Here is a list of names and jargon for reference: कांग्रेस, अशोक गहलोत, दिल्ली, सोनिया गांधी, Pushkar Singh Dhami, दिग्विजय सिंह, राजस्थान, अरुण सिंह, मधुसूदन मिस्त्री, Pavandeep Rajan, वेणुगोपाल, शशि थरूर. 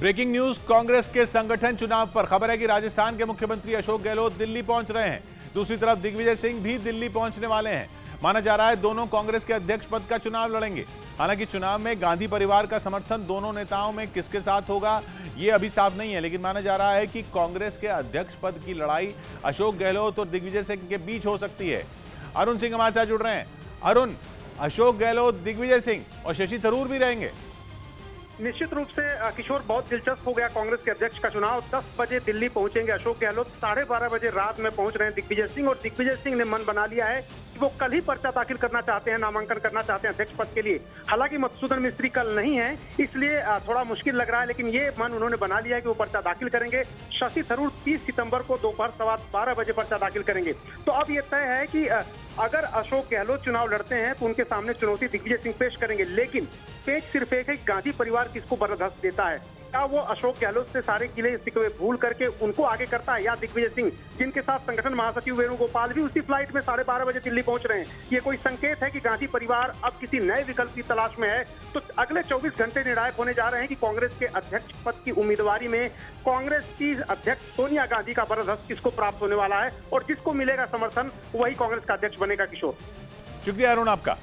Breaking news कांग्रेस के संगठन चुनाव पर खबर है कि राजस्थान के मुख्यमंत्री अशोक गहलोत दिल्ली पहुंच रहे हैं। दूसरी तरफ दिग्विजय सिंह भी दिल्ली पहुंचने वाले हैं। माना जा रहा है दोनों कांग्रेस के अध्यक्ष पद का चुनाव लड़ेंगे। हालांकि चुनाव में गांधी परिवार का समर्थन दोनों नेताओं में किसके साथ होगा ये अभी साफ नहीं है, लेकिन माना जा रहा है कि कांग्रेस के अध्यक्ष पद की लड़ाई अशोक गहलोत और दिग्विजय सिंह के बीच हो सकती है। अरुण सिंह हमारे साथ जुड़ रहे हैं। अरुण, अशोक गहलोत, दिग्विजय सिंह और शशि थरूर भी रहेंगे। निश्चित रूप से किशोर, बहुत दिलचस्प हो गया कांग्रेस के अध्यक्ष का चुनाव। 10 बजे दिल्ली पहुंचेंगे अशोक गहलोत, 12:30 बजे रात में पहुंच रहे हैं दिग्विजय सिंह। और दिग्विजय सिंह ने मन बना लिया है कि वो कल ही पर्चा दाखिल करना चाहते हैं, नामांकन करना चाहते हैं अध्यक्ष पद के लिए। हालांकि मधुसूदन मिस्त्री कल नहीं है, इसलिए थोड़ा मुश्किल लग रहा है, लेकिन ये मन उन्होंने बना लिया है कि वो पर्चा दाखिल करेंगे। शशि थरूर 30 सितंबर को दोपहर 12:15 बजे पर्चा दाखिल करेंगे। तो अब ये तय है कि अगर अशोक गहलोत चुनाव लड़ते हैं तो उनके सामने चुनौती दिग्विजय सिंह पेश करेंगे। लेकिन पेच सिर्फ एक है, गांधी परिवार किसको बर्दाश्त देता है। क्या वो अशोक गहलोत से सारे किले शिकवे भूल करके उनको आगे करता है, या दिग्विजय सिंह जिनके साथ संगठन महासचिव वेणुगोपाल भी उसी फ्लाइट में 12:30 बजे दिल्ली पहुंच रहे हैं। ये कोई संकेत है कि गांधी परिवार अब किसी नए विकल्प की तलाश में है। तो अगले 24 घंटे निर्णायक होने जा रहे हैं कि कांग्रेस के अध्यक्ष पद की उम्मीदवारी में कांग्रेस की अध्यक्ष सोनिया गांधी का बर्दाश्त किसको प्राप्त होने वाला है, और जिसको मिलेगा समर्थन वही कांग्रेस का अध्यक्ष बनेगा। किशोर, शुक्रिया अरुण आपका।